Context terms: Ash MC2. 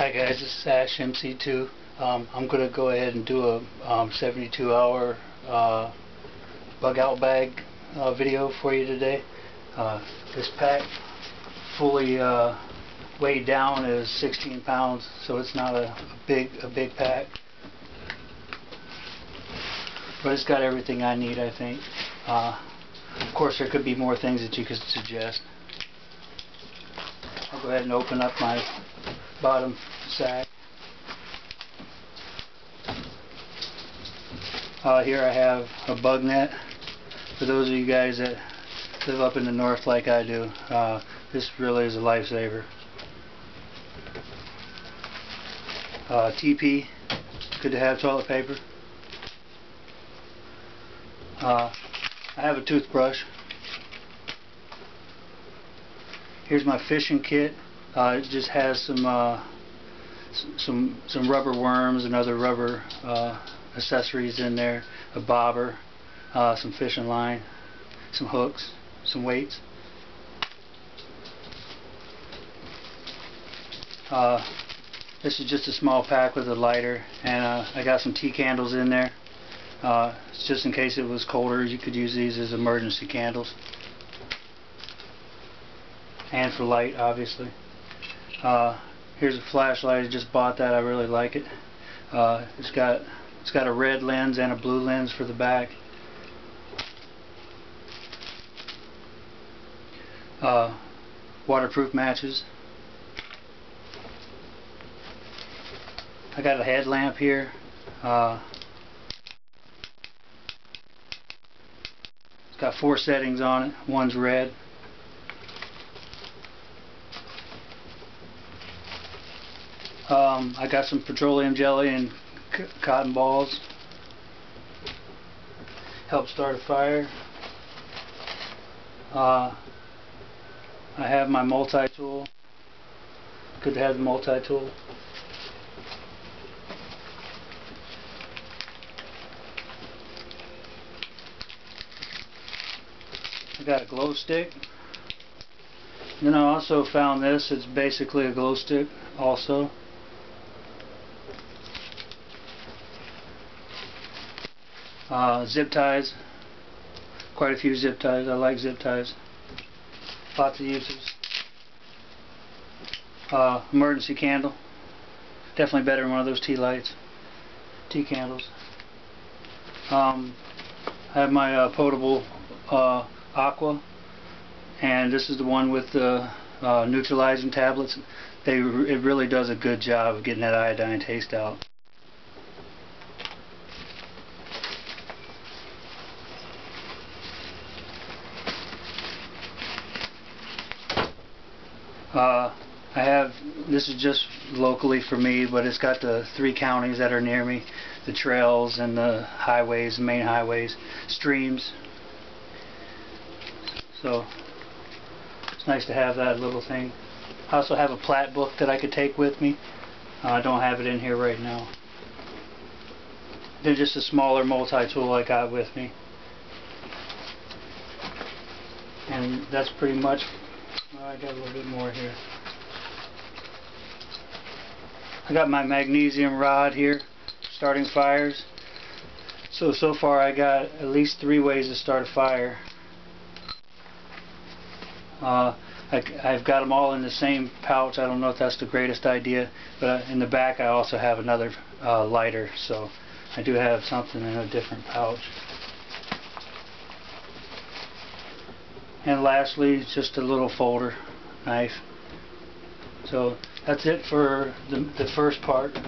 Hi guys, this is Ash MC2. I'm going to go ahead and do a 72-hour bug out bag video for you today. This pack fully weighed down is 16 pounds, so it's not a big pack. But it's got everything I need, I think. Of course, there could be more things that you could suggest. I'll go ahead and open up my bottom sack. Here I have a bug net. For those of you guys that live up in the north like I do, this really is a lifesaver. TP, good to have toilet paper. I have a toothbrush. Here's my fishing kit. It just has some rubber worms and other rubber accessories in there, a bobber, some fishing line, some hooks, some weights. This is just a small pack with a lighter, and I got some tea candles in there. It's just in case it was colder, you could use these as emergency candles. And for light, obviously. Here's a flashlight. I just bought that. I really like it. It's got a red lens and a blue lens for the back. Waterproof matches. I got a headlamp here. It's got 4 settings on it. One's red. I got some petroleum jelly and cotton balls. Help start a fire. I have my multi-tool. Good to have the multi-tool. I got a glow stick. And then I also found this. It's basically a glow stick also. Zip ties, quite a few zip ties. I like zip ties. Lots of uses. Emergency candle, definitely better than one of those tea lights, tea candles. I have my potable aqua, and this is the one with the neutralizing tablets. It really does a good job of getting that iodine taste out. This is just locally for me, but it's got the 3 counties that are near me, the trails and the highways, main highways, streams. So it's nice to have that little thing. I also have a plat book that I could take with me. I don't have it in here right now. They're just a smaller multi-tool I got with me. And that's pretty much. I got a little bit more here. I got my magnesium rod here, starting fires. So far I got at least 3 ways to start a fire. I've got them all in the same pouch. I don't know if that's the greatest idea, but in the back I also have another lighter, so I do have something in a different pouch. And lastly, just a little folder knife. So that's it for the first part.